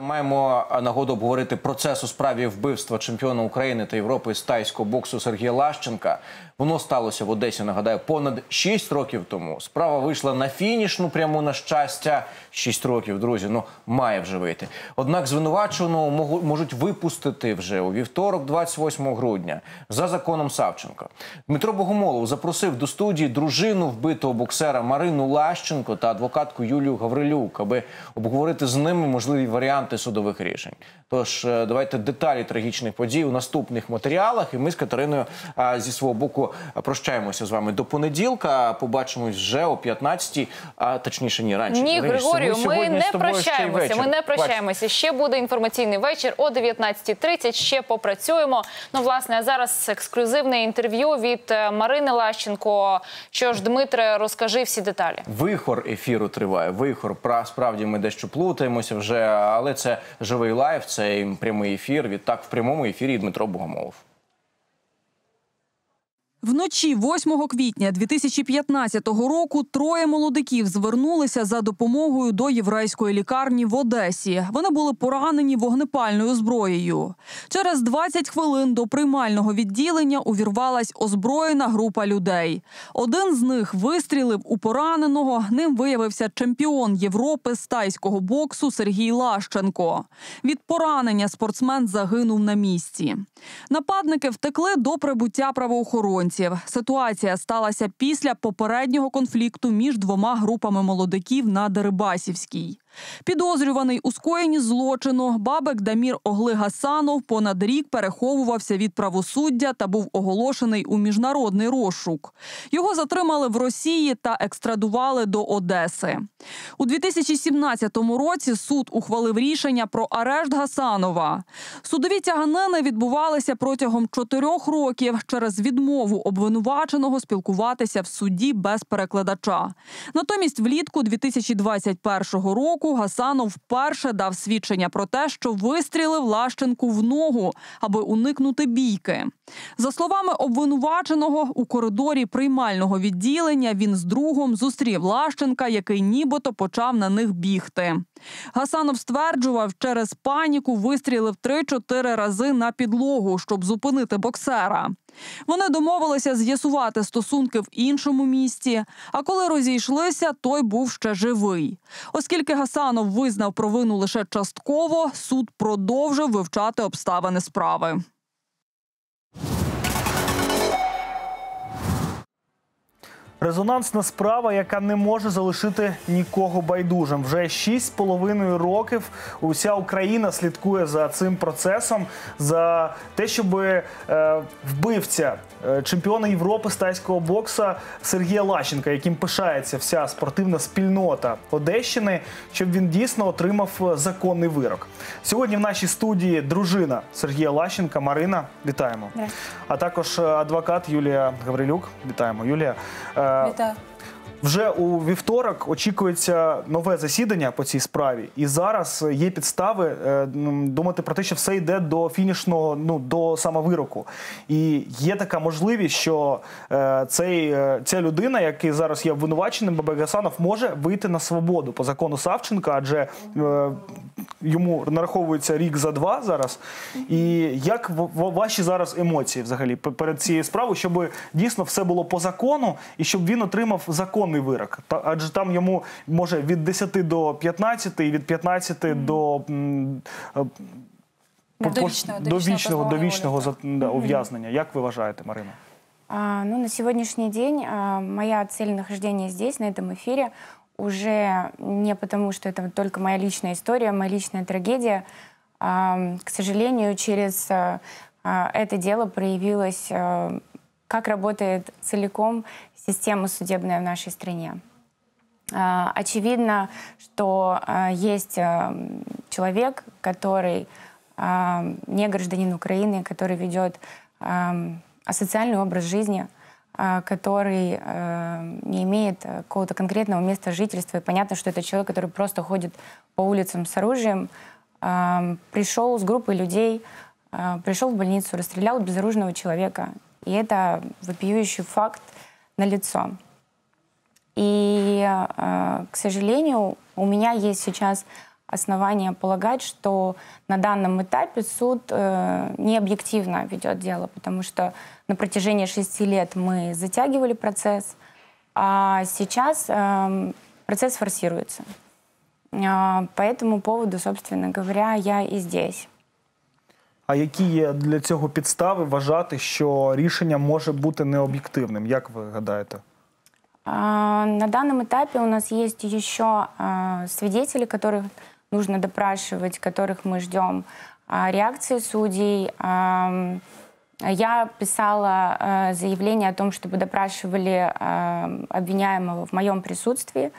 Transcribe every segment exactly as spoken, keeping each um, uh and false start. Маємо нагоду обговорити процес у справі вбивства чемпіона України та Європи з тайського боксу Сергія Лащенка. Воно сталося в Одесі, нагадаю, понад шість років тому. Справа вийшла на фінішну пряму, на щастя. шість років, друзі, ну має вже вийти. Однак звинуваченого можуть випустити вже у вівторок, двадцять восьмого грудня, за законом Савченка. Дмитро Богомолов запросив до студії дружину вбитого боксера Марину Лащенко та адвокатку Юлію Гаврилюк, аби обговорити з ними можливі варіанти судових рішень. Тож, давайте деталі трагічних подій у наступних матеріалах. І ми з Катериною зі свого боку прощаємося з вами до понеділка. Побачимось вже о п'ятнадцятій, а точніше, ні, раніше. Ні, Григорію, ми не прощаємося, ми не прощаємося. Ще буде інформаційний вечір о дев'ятнадцятій тридцять, ще попрацюємо. Ну, власне, зараз ексклюзивне інтерв'ю від Марини Лащенко. Що ж, Дмитре, розкажи всі деталі. Вихор ефіру триває, вихор. Справді, ми дещо плутаємося вже, але це живий лайв, це прямий ефір. Відтак в прямому ефірі Дмитро Богомолов. Вночі восьмого квітня дві тисячі п'ятнадцятого року троє молодиків звернулися за допомогою до єврейської лікарні в Одесі. Вони були поранені вогнепальною зброєю. Через двадцять хвилин до приймального відділення увірвалась озброєна група людей. Один з них вистрілив у пораненого, ним виявився чемпіон Європи з тайського боксу Сергій Лащенко. Від поранення спортсмен загинув на місці. Нападники втекли до прибуття правоохоронців. Ситуація сталася після попереднього конфлікту між двома групами молодиків на Дерибасівській. Підозрюваний у скоєнні злочину Бабек Дамір огли Гасанов понад рік переховувався від правосуддя та був оголошений у міжнародний розшук. Його затримали в Росії та екстрадували до Одеси. У дві тисячі сімнадцятому році суд ухвалив рішення про арешт Гасанова. Судові тяганини відбувалися протягом чотирьох років через відмову обвинуваченого спілкуватися в суді без перекладача. Натомість влітку дві тисячі двадцять першого року Гасанов вперше дав свідчення про те, що вистрілив Лащенку в ногу, аби уникнути бійки. За словами обвинуваченого, у коридорі приймального відділення він з другом зустрів Лащенка, який нібито почав на них бігти. Гасанов стверджував, через паніку вистрілив три-чотири рази на підлогу, щоб зупинити боксера. Вони домовилися з'ясувати стосунки в іншому місті, а коли розійшлися, той був ще живий. Оскільки Гасанов визнав провину лише частково, суд продовжив вивчати обставини справи. Резонансна справа, яка не може залишити нікого байдужим. Вже шість з половиною років уся Україна слідкує за цим процесом, за те, щоб вбивця чемпіона Європи з тайського боксу Сергія Лащенка, яким пишається вся спортивна спільнота Одещини, щоб він дійсно отримав законний вирок. Сьогодні в нашій студії дружина Сергія Лащенка Марина, вітаємо. А також адвокат Юлія Гаврилюк, вітаємо, Юлія. Вітаю. Вже у вівторок очікується нове засідання по цій справі. І зараз є підстави думати про те, що все йде до фінішного, ну, до самовироку. І є така можливість, що цей, ця людина, який зараз є обвинуваченим, Бабек Гасанов, може вийти на свободу по закону Савченка, адже йому нараховується рік за два зараз. І як ваші зараз емоції взагалі перед цією справою, щоб дійсно все було по закону і щоб він отримав законний вирок? Адже там йому може від десяти до п'ятнадцяти і від п'ятнадцяти до довічного ув'язнення. Як ви вважаєте, Марина? Ну, на сьогоднішній день моя ціль знаходження тут, на цьому ефірі, уже не потому, что это только моя личная история, моя личная трагедия. К сожалению, через это дело проявилось, как работает целиком система судебная в нашей стране. Очевидно, что есть человек, который не гражданин Украины, который ведет асоциальный образ жизни, который э, не имеет какого-то конкретного места жительства. И понятно, что это человек, который просто ходит по улицам с оружием, э, пришел с группой людей, э, пришел в больницу, расстрелял безоружного человека. И это вопиющий факт налицо. И, э, к сожалению, у меня есть сейчас основания полагать, что на данном этапе суд э, необъективно ведет дело, потому что на протяжении шести лет мы затягивали процесс, а сейчас э, процесс форсируется. Э, по этому поводу, собственно говоря, я и здесь. А які є для цього підстави вважати, що рішення може бути необ'єктивним? Як ви гадаєте? На данном этапе у нас есть еще свидетели, которых нужно допрашивать, которых мы ждем реакции судей. Я писала заявление о том, чтобы допрашивали обвиняемого в моем присутствии.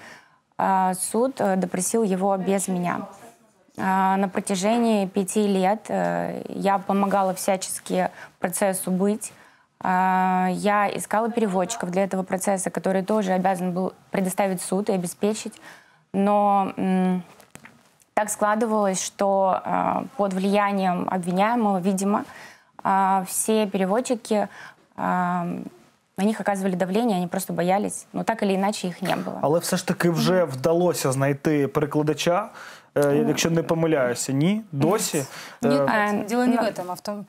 Суд допросил его без меня. На протяжении пяти лет я помогала всячески процессу быть. Я искала переводчиков для этого процесса, который тоже обязан был предоставить суд и обеспечить. Но так складывалось, что под влиянием обвиняемого, видимо, все переводчики... На них оказывали давление, они просто боялись. Но так или иначе их не было. Але все ж таки вже mm-hmm. вдалося знайти перекладача, mm-hmm. якщо не помиляюся, ні? Досі? Mm-hmm. Е... Діло не в этом, а в тому...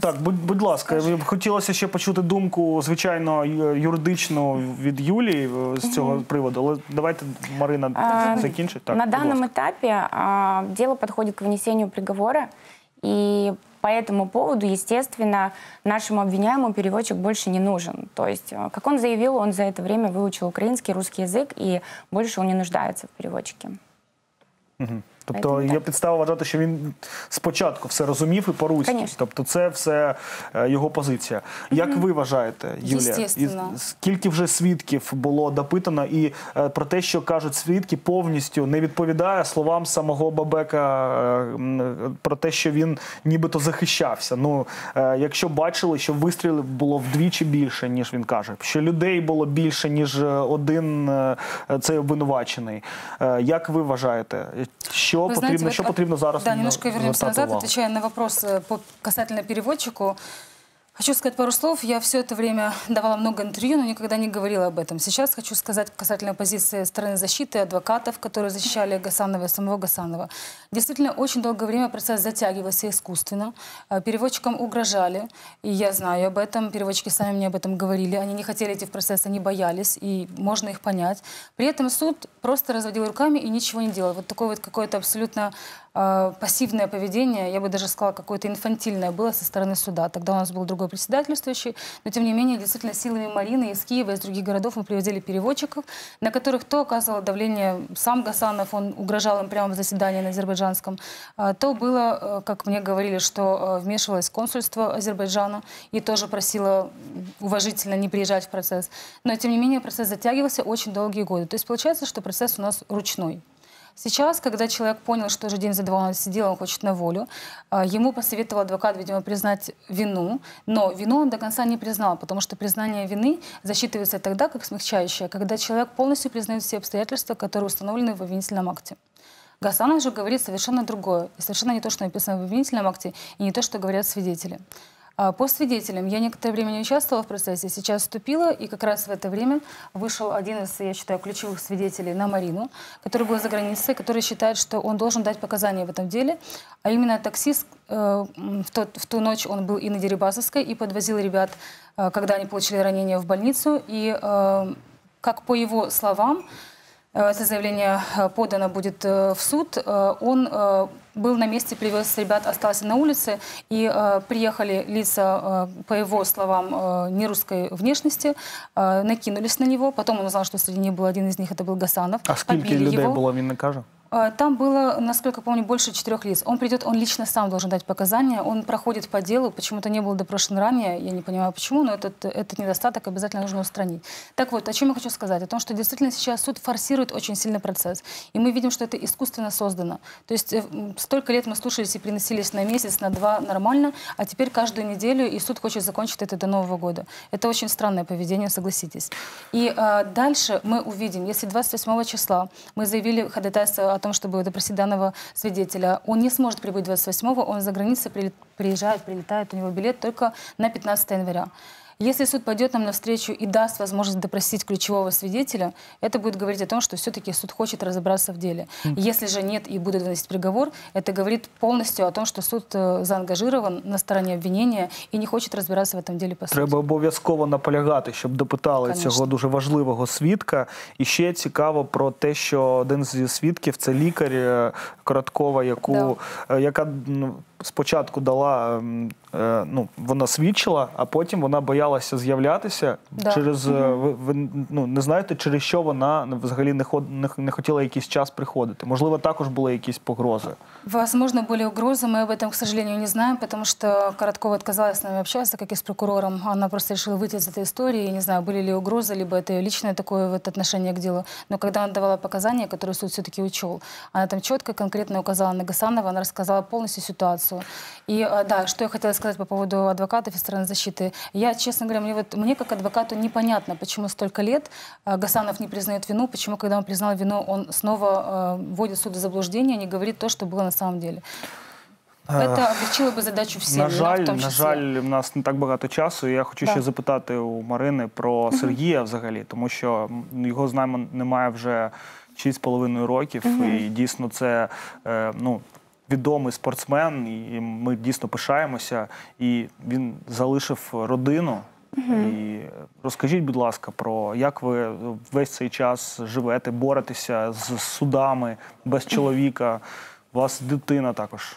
Так, будь, будь ласка, хотілося ще почути думку, звичайно, юридичну від Юлії з цього mm-hmm. приводу. Але давайте Марина mm-hmm. закінчить. Так, на данном этапе а, дело подходит к вынесению приговора. И по этому поводу, естественно, нашему обвиняемому переводчик больше не нужен. То есть, как он заявил, он за это время выучил украинский, русский язык, и больше он не нуждается в переводчике. Угу. Тобто є підстава вважати, що він спочатку все розумів і по-руськи. Конечно. Тобто це все його позиція. Як mm-hmm. ви вважаєте, Юлія, скільки вже свідків було допитано і про те, що кажуть свідки, повністю не відповідає словам самого Бабека про те, що він нібито захищався. Ну, якщо бачили, що вистрілів було вдвічі більше, ніж він каже, що людей було більше, ніж один цей обвинувачений. Як ви вважаєте, що Вы потребно, знаете, что вот, потребно зараз? Да, немножко вернемся назад, отвечая на вопрос по, касательно переводчику. Хочу сказать пару слов. Я все это время давала много интервью, но никогда не говорила об этом. Сейчас хочу сказать касательно позиции стороны защиты, адвокатов, которые защищали Гасанова и самого Гасанова. Действительно, очень долгое время процесс затягивался искусственно. Переводчикам угрожали, и я знаю об этом. Переводчики сами мне об этом говорили. Они не хотели идти в процесс, они боялись, и можно их понять. При этом суд просто разводил руками и ничего не делал. Вот такое вот какое-то абсолютно э, пассивное поведение, я бы даже сказала, какое-то инфантильное было со стороны суда. Тогда у нас был другой председательствующий, но тем не менее, действительно, силами Марины из Киева, из других городов мы привозили переводчиков, на которых то оказывало давление сам Гасанов, он угрожал им прямо в заседании на азербайджанском, то было, как мне говорили, что вмешивалось консульство Азербайджана и тоже просило уважительно не приезжать в процесс. Но тем не менее, процесс затягивался очень долгие годы. То есть получается, что процесс у нас ручной. Сейчас, когда человек понял, что уже день за два он сидел, он хочет на волю, ему посоветовал адвокат, видимо, признать вину, но вину он до конца не признал, потому что признание вины засчитывается тогда, как смягчающее, когда человек полностью признает все обстоятельства, которые установлены в обвинительном акте. Гасанов же говорит совершенно другое, и совершенно не то, что написано в обвинительном акте, и не то, что говорят свидетели. По свидетелям я некоторое время не участвовала в процессе, сейчас вступила, и как раз в это время вышел один из, я считаю, ключевых свидетелей на Марину, который был за границей, который считает, что он должен дать показания в этом деле, а именно таксист, э, в, тот, в ту ночь он был и на Дерибасовской, и подвозил ребят, э, когда они получили ранения, в больницу, и, э, как по его словам, это заявление подано будет в суд. Он был на месте, привез ребят, остался на улице. И приехали лица, по его словам, нерусской внешности, накинулись на него. Потом он узнал, что среди них был один из них, это был Гасанов. А сколько людей было, він не каже? Там было, насколько помню, больше четырех лиц. Он придет, он лично сам должен дать показания, он проходит по делу, почему-то не был допрошен ранее, я не понимаю почему, но этот, этот недостаток обязательно нужно устранить. Так вот, о чем я хочу сказать? О том, что действительно сейчас суд форсирует очень сильный процесс, и мы видим, что это искусственно создано. То есть столько лет мы слушались и приносились на месяц, на два нормально, а теперь каждую неделю, и суд хочет закончить это до Нового года. Это очень странное поведение, согласитесь. И э, дальше мы увидим, если двадцать восьмого числа мы заявили ходатайство о том, чтобы допросить данного свидетеля. Он не сможет прибыть двадцать восьмого, он за границей приезжает, прилетает, у него билет только на пятнадцатое января. Если суд пойдет нам навстречу и даст возможность допросить ключевого свидетеля, это будет говорить о том, что все-таки суд хочет разобраться в деле. Если же нет и будет выносить приговор, это говорит полностью о том, что суд заангажирован на стороне обвинения и не хочет разбираться в этом деле по сути. Треба обов'язково наполягати, щоб допитали цього дуже важливого свідка. І ще цікаво про те, що один зі свідків – це лікар Краткова, яку, да. яка спочатку дала, ну, вона свідчила, а потім вона боялася з'являтися. Да. Через, ви, ви, ну, не знаєте, через що вона взагалі не, ход, не, не хотіла якийсь час приходити? Можливо, також були якісь погрози? Возможно, были угрозы. Мы об этом, к сожалению, не знаем, потому что Короткова отказалась с нами общаться, как и с прокурором. Она просто решила выйти из этой истории. Я не знаю, были ли угрозы, либо это ее личное такое вот отношение к делу. Но когда она давала показания, которые суд все-таки учел, она там четко, конкретно указала на Гасанова, она рассказала полностью ситуацию. И да, что я хотела сказать по поводу адвокатов и стороны защиты. Я, честно говоря, мне, вот, мне как адвокату непонятно, почему столько лет Гасанов не признает вину, почему, когда он признал вину, он снова э, вводит суд в заблуждение, не говорит то, что было на самом деле. Це облегчило би задачу всім. На жаль, на жаль, в нас не так багато часу. Я хочу ще запитати у Марини про Сергія взагалі, тому що його знаємо немає вже шість з половиною років. І дійсно це відомий спортсмен, і ми дійсно пишаємося. І він залишив родину. І розкажіть, будь ласка, про як ви весь цей час живете, боретеся з судами, без чоловіка, у вас дитина також.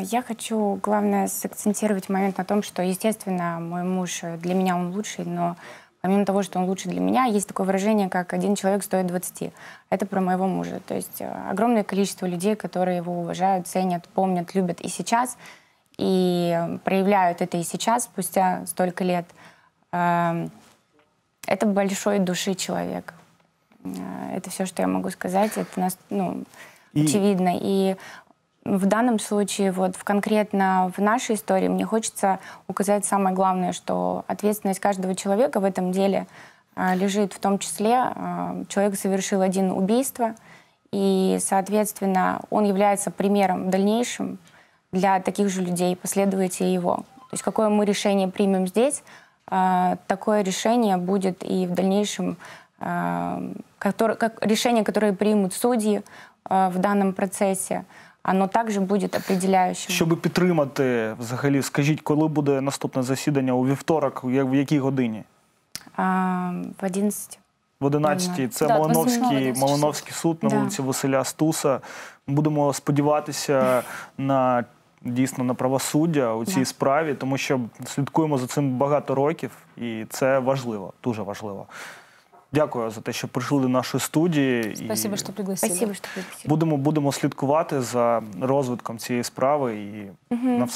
Я хочу, главное, сакцентировать момент на том, что, естественно, мой муж, для меня он лучший, но помимо того, что он лучший для меня, есть такое выражение, как «один человек стоит двадцати». Это про моего мужа. То есть огромное количество людей, которые его уважают, ценят, помнят, любят и сейчас, и проявляют это и сейчас, спустя столько лет. Это большой души человек. Это все, что я могу сказать. Это нас, ну, и... очевидно. И... В данном случае, вот, конкретно в нашей истории, мне хочется указать самое главное, что ответственность каждого человека в этом деле э, лежит в том числе. Э, человек совершил один убийство, и, соответственно, он является примером в дальнейшем для таких же людей, последуйте его. То есть какое мы решение примем здесь, э, такое решение будет и в дальнейшем, э, который, как, решение, которое примут судьи э, в данном процессе, оно также будет определяющим. Чтобы підтримати, взагалі, скажіть, коли буде наступне засідання у вівторок, в якій годині? А, в одинадцятій. В одинадцятій. Це да, Малиновський, Малиновський суд на да. вулиці Василя Стуса. Будемо сподіватися на, дійсно, на правосуддя у цій да. справі, тому що слідкуємо за цим багато років, і це важливо, дуже важливо. Дякую за те, що прийшли до нашої студії. Спасибо, що пригласили. Будемо, будемо слідкувати за розвитком цієї справи і угу.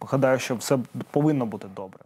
гадаю, що все повинно бути добре.